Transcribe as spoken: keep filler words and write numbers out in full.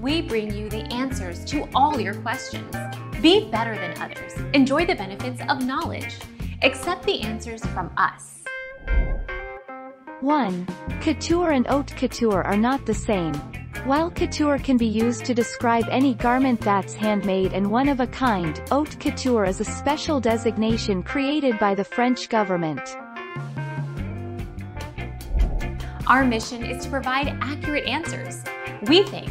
we bring you the answers to all your questions. Be better than others. Enjoy the benefits of knowledge. Accept the answers from us. one. Couture and haute couture are not the same. While couture can be used to describe any garment that's handmade and one of a kind, haute couture is a special designation created by the French government. Our mission is to provide accurate answers. We think